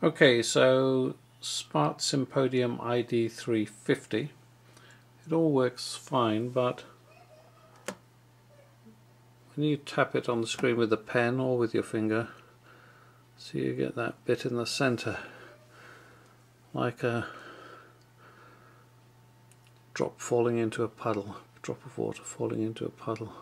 Okay, so Smart Sympodium ID 350. It all works fine, but when you tap it on the screen with a pen or with your finger, so you get that bit in the center, like a drop falling into a puddle, a drop of water falling into a puddle.